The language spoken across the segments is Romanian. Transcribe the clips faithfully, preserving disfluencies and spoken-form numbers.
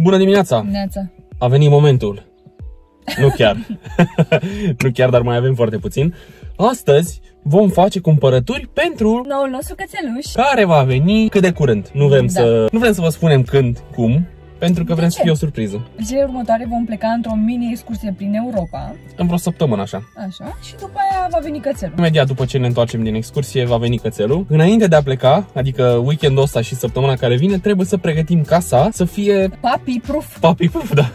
Bună dimineața! Neața. A venit momentul. Nu chiar. Nu chiar, dar mai avem foarte puțin. Astăzi vom face cumpărături pentru noul nostru cățeluș, care va veni cât de curând. Nu vrem, da. să, nu vrem să vă spunem când, cum, pentru că de vrem ce? să fie o surpriză. Zilele următoare vom pleca într-o mini-excursie prin Europa. În vreo săptămână, așa. Așa. Și după aia va veni cățelul. Imediat după ce ne întoarcem din excursie, va veni cățelul. Înainte de a pleca, adică weekendul ăsta și săptămâna care vine, trebuie să pregătim casa să fie... Papi-proof. Papi-proof, da.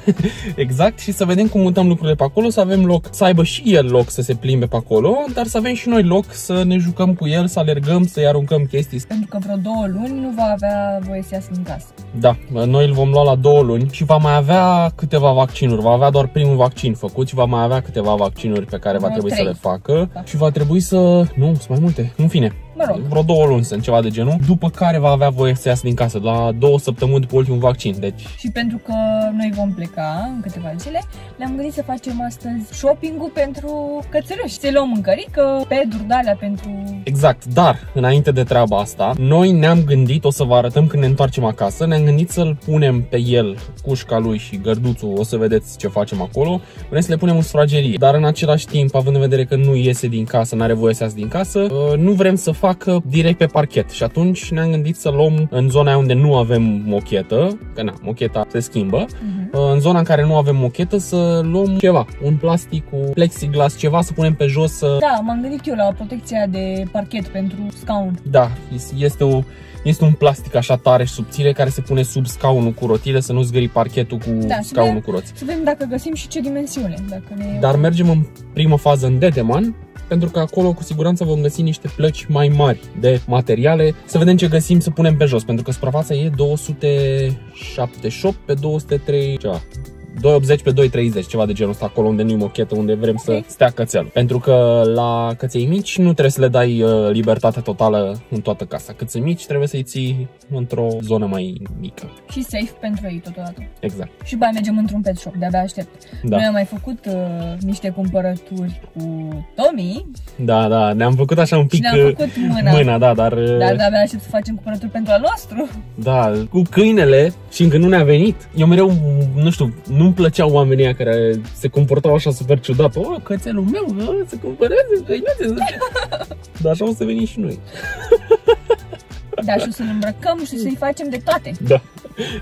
Exact. Și să vedem cum mutăm lucrurile pe acolo, să avem loc, să aibă și el loc să se plimbe pe acolo, dar să avem și noi loc să ne jucăm cu el, să alergăm, să-i aruncăm chestii. Pentru că vreo două luni nu va avea voie să iasă din casă. Da. Noi îl vom lua la două luni și va mai avea câteva vaccinuri. Va avea doar primul vaccin făcut și va mai avea câteva vaccinuri pe care va trebui să le facă. Da. Și va trebui să... Nu, sunt mai multe. În fine, mă rog, vreo două luni sunt, ceva de genul. După care va avea voie să iasă din casă, la două săptămâni după ultimul vaccin. Deci... Și pentru că noi vom pleca în câteva zile, ne-am gândit să facem astăzi shopping-ul pentru cățeluși. Să-i luăm mâncărică, peduri de-alea pentru... Exact, dar înainte de treaba asta, noi ne-am gândit, o să vă arătăm când ne întoarcem acasă, ne-am gândit să-l punem pe el, cușca lui și gărduțul, o să vedeți ce facem acolo. Vrem să le punem în sufragerie, dar în același timp, având în vedere că nu iese din casă, nu are voie să iasă din casă, nu vrem să facă direct pe parchet și atunci ne-am gândit să luăm în zona unde nu avem mochetă, că na, mocheta se schimbă, uh-huh. În zona în care nu avem mochetă să luăm ceva, un plastic cu plexiglas, ceva să punem pe jos. Să... Da, m-am gândit eu la protecția de parchet pentru scaun. Da, este o... Este un plastic așa tare și subțire care se pune sub scaunul cu rotile să nu zgâri parchetul cu da, scaunul vedem, cu roți. Să vedem dacă găsim și ce dimensiune. Dacă ne... Dar mergem în prima fază în Dedeman, pentru că acolo cu siguranță vom găsi niște plăci mai mari de materiale. Să vedem ce găsim să punem pe jos, pentru că suprafața e două sute șaptezeci și opt pe două sute trei, ceva. două sute optzeci pe două sute treizeci, ceva de genul ăsta, acolo unde nu-i mochetă, unde vrem okay. să stea cățelul. Pentru că la căței mici nu trebuie să le dai uh, libertatea totală în toată casa. Căței mici trebuie să-i ții într-o zonă mai mică. Și safe pentru ei totodată. Exact. Și bai mergem într-un pet shop, de-abia aștept. Da. Noi am mai făcut uh, niște cumpărături cu Tomi. Da, da, ne-am făcut așa un pic ne-am făcut mâna. mâna, da, dar... Uh... Dar de-abia aștept să facem cumpărături pentru al nostru. Da, cu câinele și încă nu ne-a venit. Eu mereu, nu știu, nu Nu-mi plăceau oamenii care se comportau așa super ciudat. O, cățelul meu, o, se cumpăreze, căinuțe. Dar așa o să venim și noi. Da, și o să-l îmbrăcăm și să-i facem de toate. Da,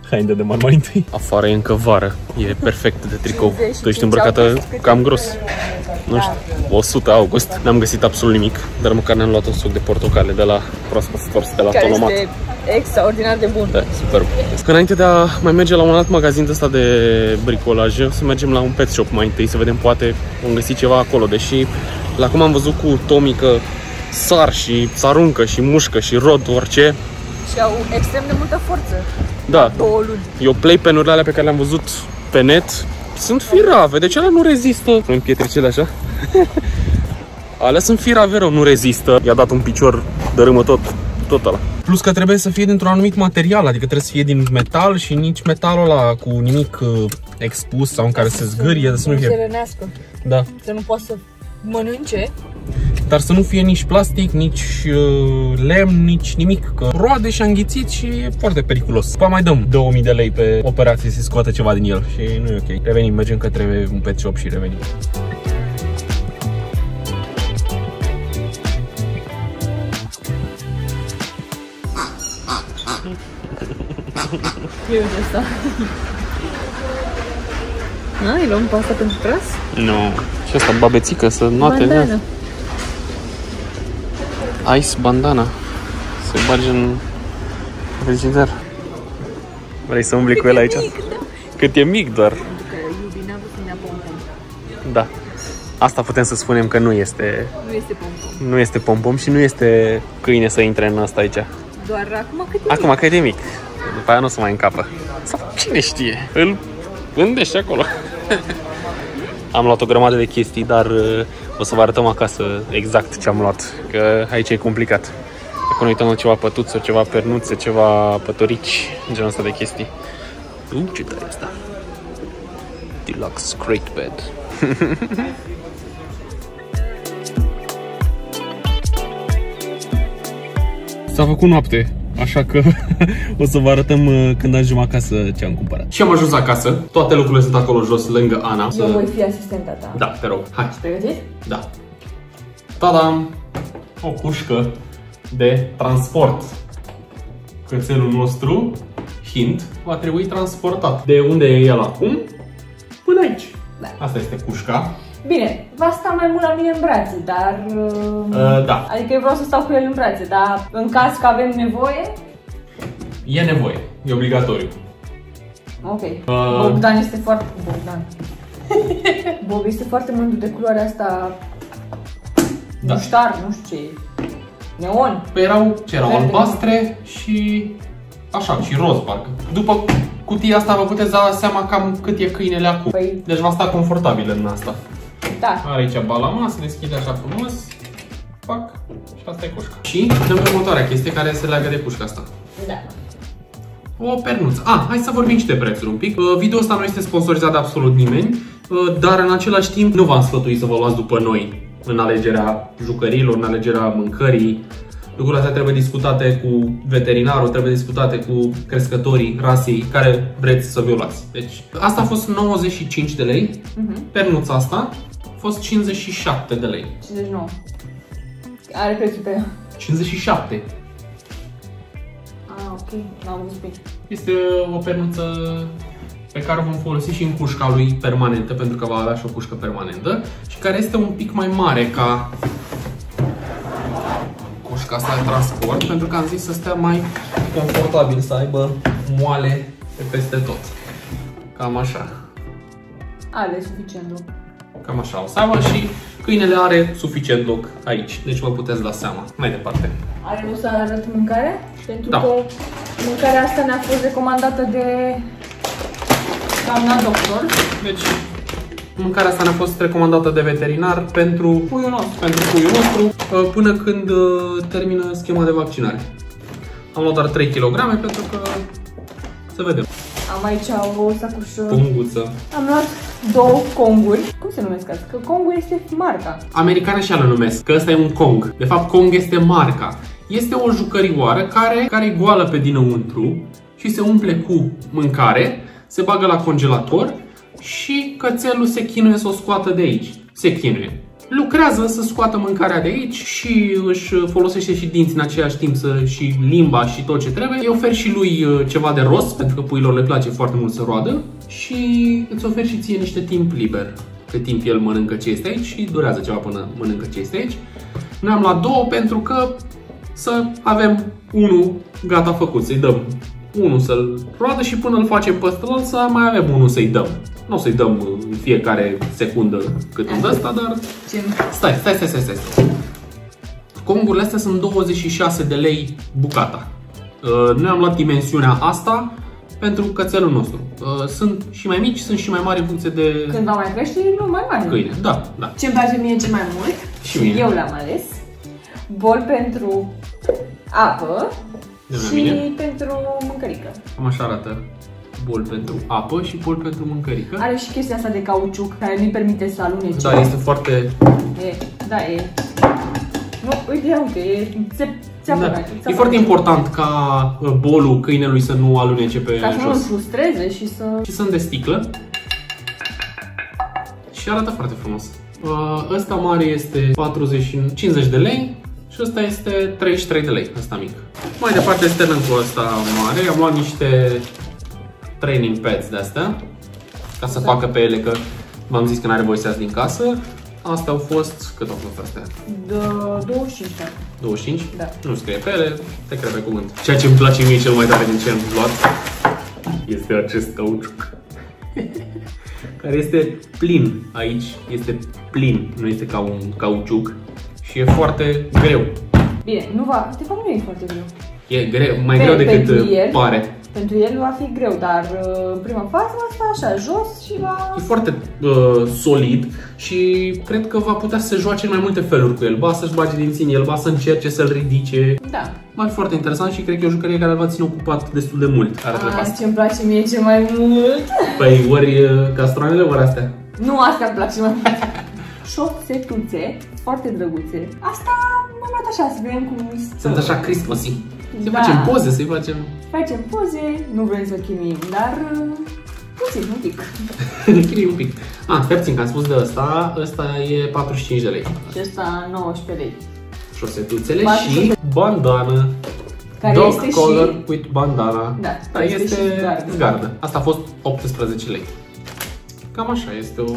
haine de mari mai întâi. Afară e încă vară, e perfect de tricou. Tu ești îmbrăcată cam gros. Nu știu, o sută august. N-am găsit absolut nimic, dar măcar ne-am luat un suc de portocale de la proaspăt stors, de la Ponomat. Care este extraordinar de bun. Da, superb. Înainte de a mai merge la un alt magazin de ăsta de bricolaj, să mergem la un pet shop mai întâi, să vedem poate vom găsi ceva acolo. Deși, la cum am văzut cu Tomi că sar și s-aruncă și mușcă și rod orice. Și au extrem de multă forță. Da. Două luni. Eu play penurile alea pe care le-am văzut pe net sunt firave, deci alea nu rezistă. În pietricele așa. Alea sunt firave rău, nu rezistă. I-a dat un picior, dărâmă tot, tot ăla. Plus că trebuie să fie dintr-un anumit material, adică trebuie să fie din metal și nici metalul ăla cu nimic expus sau în care se zgârie, să nu fie. Să se rănească. Da. Să nu poți să mănânce. Dar să nu fie nici plastic, nici uh, lemn, nici nimic, că roade și-a înghițit și e foarte periculos. Pa mai dăm două mii de lei pe operație să scoată ceva din el și nu e ok. Revenim, mergem către un pet shop și revenim. E uite asta. Ai luat pe asta pentru tras? Nu. Și asta babețică, să noate. Ice bandana. Se bage în frigider. Vrei să umbli cu el aici? Mic, da. Cât e mic doar. Da. Asta putem să spunem că nu este... Nu este pompom. Nu este pompom și nu este câine să intre în asta aici. Doar acum cât e mic. Acum cât e mic. După aia nu se mai încapă. Sau cine știe? Îl gândești acolo. Am luat o grămadă de chestii, dar o să vă arătăm acasă exact ce am luat, că aici e complicat. Acum uităm la ceva pătuță, ceva pernuțe, ceva pătorici, genul ăsta de chestii. Uuu, ce tare asta! Deluxe Crate Bed. S-a făcut noapte. Așa că o să vă arătăm când ajungem acasă ce am cumpărat. Și am ajuns acasă, toate lucrurile sunt acolo jos, lângă Ana. Eu să... voi fi asistenta ta. Da, te rog, hai. Ești pregătit? Da. Ta-dam! O pușcă de transport. Cățelul nostru, Hind, va trebui transportat. De unde e el acum? Până aici. Da. Asta este pușca. Bine, va sta mai mult la mine în brațe, dar... Uh, da. Adică eu vreau să stau cu el în brațe, dar în caz că avem nevoie... E nevoie, e obligatoriu. Ok. Uh... Bogdan este foarte... Bogdan. Bob este foarte mândru de culoarea asta... Da. Muștar, nu știu ce e. Neon. Păi erau, ce erau, albastre și... Așa, și roz, parcă. După... Cutia asta vă puteți da seama cam cât e câinele acum. Păi... Deci va sta confortabil în asta. Da. Are aici balama, se deschide așa frumos. Fac. Și asta e cușca. Și dăm pe următoarea chestie care se leagă de pușca asta. Da. O pernuță. A, hai să vorbim și de prețuri un pic. Video ăsta nu este sponsorizat de absolut nimeni, dar în același timp nu v-am sfătuit să vă luați după noi în alegerea jucăriilor, în alegerea mâncării. Lucrurile astea trebuie discutate cu veterinarul, trebuie discutate cu crescătorii rasei care vreți să vi-o luați. Deci, asta a fost nouăzeci și cinci de lei, uh-huh. Pernuța asta a fost cincizeci și șapte de lei. cincizeci și nouă. Are prețul pe... cincizeci și șapte. Ah, ok, n-am văzut bine. Este o pernuță pe care o vom folosi și în cușca lui permanentă, pentru că va avea și o cușcă permanentă și care este un pic mai mare ca... Ca asta de transport, pentru că am zis să stea mai confortabil, să aibă moale pe peste tot. Cam așa. Are suficient loc. Cam așa o să aibă și câinele are suficient loc aici, deci vă puteți da seama. Mai departe. Are o să arăt mâncare? Pentru da. Că mâncarea asta ne-a fost recomandată de doamna doctor. Deci, mâncarea asta ne-a fost recomandată de veterinar pentru puiul nostru, pentru puiul nostru până când termină schema de vaccinare. Am luat doar trei kilograme pentru că să vedem. Am aici o sacușă. Conguță. Am luat două Konguri. Cum se numesc asta? Că Kongul este marca. Americanii și-a le numesc, că ăsta e un Kong. De fapt, Kong este marca. Este o jucărioară care, care e goală pe dinăuntru și se umple cu mâncare, se bagă la congelator și cățelul se chinuie să o scoată de aici. Se chinuie. Lucrează să scoată mâncarea de aici și își folosește și dinții în același timp să, și limba și tot ce trebuie. Îi oferi și lui ceva de rost, pentru că puilor le place foarte mult să roadă. Și îți oferi și ție niște timp liber. Pe timp el mănâncă ce este aici și durează ceva până mănâncă ce este aici. Noi am luat două pentru că să avem unul gata făcut, să-i dăm. Unul să-l roadă și până îl facem pe străl să mai avem unul să-i dăm. Nu o să-i dăm în fiecare secundă cât îmi dă asta, dar... Stai, stai, stai, stai, stai. Congurile astea sunt douăzeci și șase de lei bucata. Noi am luat dimensiunea asta pentru cățelul nostru. Sunt și mai mici, sunt și mai mari în funcție de... Când va mai crește, nu mai mari. Câine, da, da. Ce-mi place mie cel mai mult, și mine. Eu l-am ales, bol pentru apă și mine. Pentru mâncărică. Cam așa arată. Bol pentru apă și bol pentru mâncărică. Are și chestia asta de cauciuc care nu-i permite să alunece. Da, este foarte... E, da, e. Nu, uite, ia uite, e... Se, se da. E se foarte important ca bolul câinelui să nu alunece pe ca jos. Ca să nu îl frustreze și să... Și sunt de sticlă. Și arată foarte frumos. Ăsta mare este patruzeci, cincizeci de lei. Și ăsta este treizeci și trei de lei, ăsta mic. Mai departe sternăm cu ăsta mare. Am luat niște... training pads de-astea, ca să facă pe ele, că v-am zis că n-are voie să iasă din casă. Astea au fost, cât au fost astea? douăzeci și cinci. douăzeci și cinci? Da. Nu scrie pe ele, te cred pe cuvânt. Ceea ce îmi place mie cel mai tare din ce am luat este acest cauciuc. Care este plin aici, este plin, nu este ca un cauciuc și e foarte greu. Bine, nu va, de fapt nu e foarte greu. E greu, mai pe, greu decât pare. Pentru el va fi greu, dar în prima fază va sta așa jos și va... E foarte uh, solid și cred că va putea să se joace în mai multe feluri cu el. Ba să-și bage din țin, el ba să încerce să-l ridice. Da. Va fi foarte interesant și cred că e o jucărie care îl va ține ocupat destul de mult. Ce-mi place mie ce mai mult? Păi ori castroanele, ori astea? Nu, astea îmi place mai mult. Șopsetuțe, foarte drăguțe. Asta mă Ponomat așa, să vedem cum sunt așa Christmas-y. Să da. facem poze, să-i facem... Facem poze, nu vrem să chinuim, dar... puțin, un pic. Ne chinuim un pic. Ah, faptin, că am spus de ăsta, ăsta e patruzeci și cinci de lei. Și ăsta nouăsprezece lei. Șosetuțele și, și bandana. Care dog este color și... with bandana. Da, da este, este gardă. gardă. Asta a fost optsprezece lei. Cam așa este o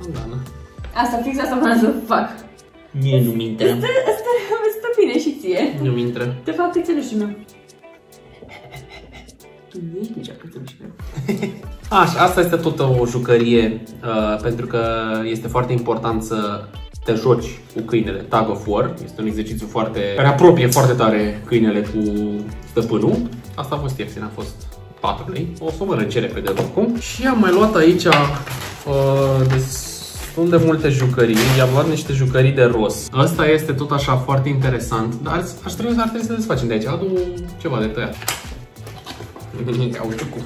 bandana. Asta fix asta vreau să fac. Mie nu mi-intră. Asta stă bine și ție. Nu mi-intră. De fapt, cățelușul meu. Tu nu ești deja cățelușul meu. Așa, asta este tot o jucărie, uh, pentru că este foarte important să te joci cu câinele. Tag of War este un exercițiu foarte... care apropie foarte tare câinele cu stăpânul. Asta a fost ieftin, a fost patru lei. O să mă răcere pe de oricum. Și am mai luat aici uh, des... sunt de multe jucării, i-am luat niște jucării de ros. Asta este tot așa foarte interesant, dar aș trebui, ar trebui să desfacem de aici. Adu ceva de tăiat. Cauciucu.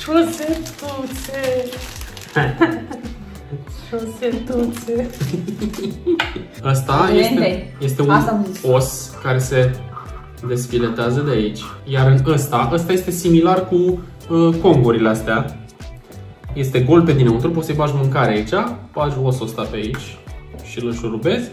Șosetuțe! Șosetuțe! Asta este, este un os care se desfiletează de aici. Iar în ăsta, ăsta este similar cu uh, congurile astea. Este gol pe dinăuntru, poți să-i bagi mâncare aici, bagi osul ăsta pe aici și îl înșurubezi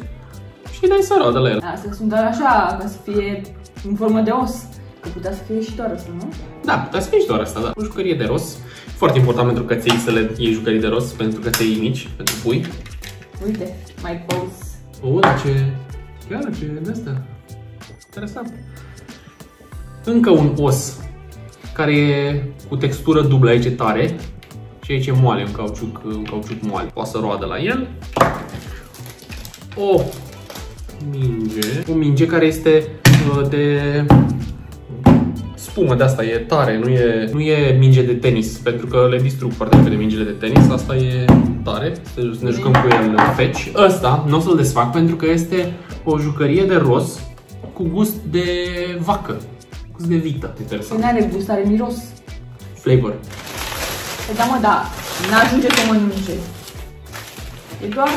și îi dai săroadă la el. Asta sunt doar așa, ca să fie în formă de os. Că putea să fie și doar asta, nu? Da, putea să fie și doar asta, da. O jucărie de ros. Foarte important pentru că ți-ai să le iei jucării de ros, pentru că ți-ai mici, pentru pui. Uite, mai poți. O, ce... chiar ce e de-asta. Interesant. Încă un os care e cu textură dublă, aici e tare și aici e moale, un cauciuc, un cauciuc moale. Poate să roadă la el. O minge. O minge care este de... spumă de asta, e tare, nu e, nu e minge de tenis, pentru că le distrug foarte repede mingile de tenis, asta e tare, să ne jucăm cu el feci. Asta nu o să-l desfac pentru că este o jucărie de ros cu gust de vacă, gust de vită. Interesant. Nu are gust, are miros. Flavor. Da, mă, da, n-ajunge să mănânce. E doar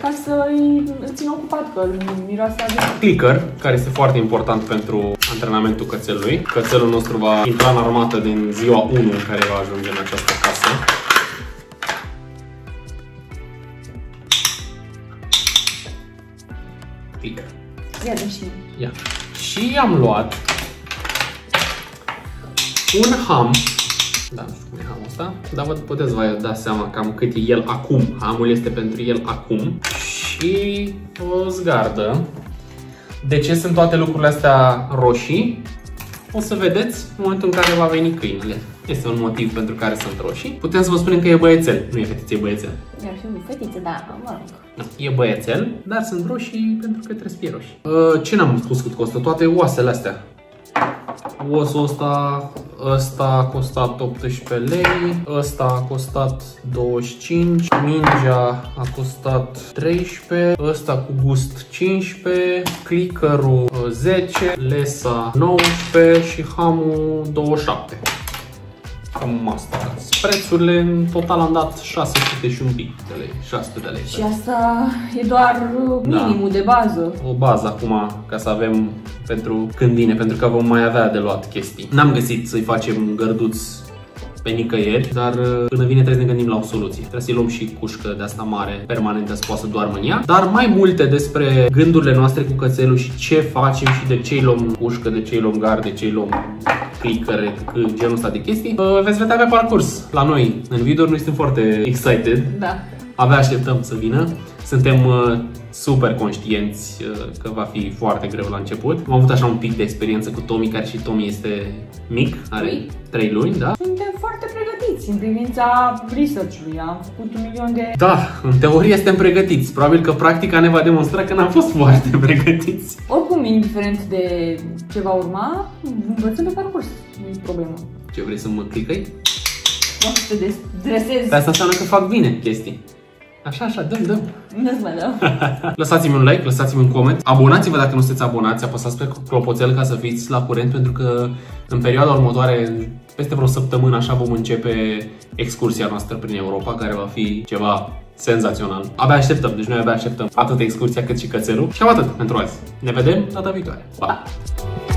ca să-i țin ocupat, că miroase de... Clicker, care este foarte important pentru antrenamentul cățelului. Cățelul nostru va intra în armată din ziua unu în care va ajunge în această casă. Clicker. Ia, dă și Ia. Și am luat un ham. Da, nu știu cum e hamul ăsta, dar vă puteți vă da seama cam cât e el acum. Hamul este pentru el acum. Și o zgardă. De ce sunt toate lucrurile astea roșii? O să vedeți în momentul în care va veni câinele. Este un motiv pentru care sunt roșii. Putem să vă spunem că e băiețel, nu e fetiță, e băiețel. Iar și nu fetiță, dar mă rog. Nu, e băiețel, dar sunt roșii pentru că trebuie să fie roșii. Uh, ce n-am spus cât costă? Toate oasele astea. Osul ăsta, ăsta a costat optsprezece lei, ăsta a costat douăzeci și cinci, mingea a costat treisprezece, ăsta cu gust cincisprezece, clickerul zece, lesa nouăsprezece și hamul douăzeci și șapte. Cam asta. Prețurile în total am dat șase sute și un pic de lei, șase sute de lei. Și asta e doar minimul, da, de bază. O bază acum ca să avem pentru când vine, pentru că vom mai avea de luat chestii. N-am găsit să-i facem gărduț pe nicăieri, dar până vine trebuie să ne gândim la o soluție. Trebuie să-i luăm și cușcă de asta mare, permanentă, să poată să doarmă în ea. Dar mai multe despre gândurile noastre cu cățelul și ce facem și de ce-i luăm cușcă, de ce-i luăm gard, de ce-i luăm clicker, genul ăsta de chestii, veți vedea pe parcurs la noi. În video-uri noi suntem foarte excited. Da. Abia așteptăm să vină. Suntem super conștienți că va fi foarte greu la început. Am avut așa un pic de experiență cu Tomi, care și Tomi este mic, are trei luni, da? Suntem foarte pregătiți în privința research-ului, am făcut un milion de... Da, în teorie suntem pregătiți. Probabil că practica ne va demonstra că n-am fost foarte pregătiți. Oricum, indiferent de ce va urma, învățăm pe parcurs, nu e problemă. Ce, vrei să mă clicăi? Poți să te dresezi. Asta înseamnă că fac bine chestii. Așa, așa, dăm, dăm. Nu-ți mai dau. Lăsați-mi un like, lăsați-mi un coment. Abonați-vă dacă nu sunteți abonați, apăsați pe clopoțel ca să fiți la curent, pentru că în perioada următoare, peste vreo săptămână, așa, vom începe excursia noastră prin Europa, care va fi ceva senzațional. Abia așteptăm, deci noi abia așteptăm atât excursia cât și cățelul. Și cam atât pentru azi. Ne vedem data viitoare. Pa!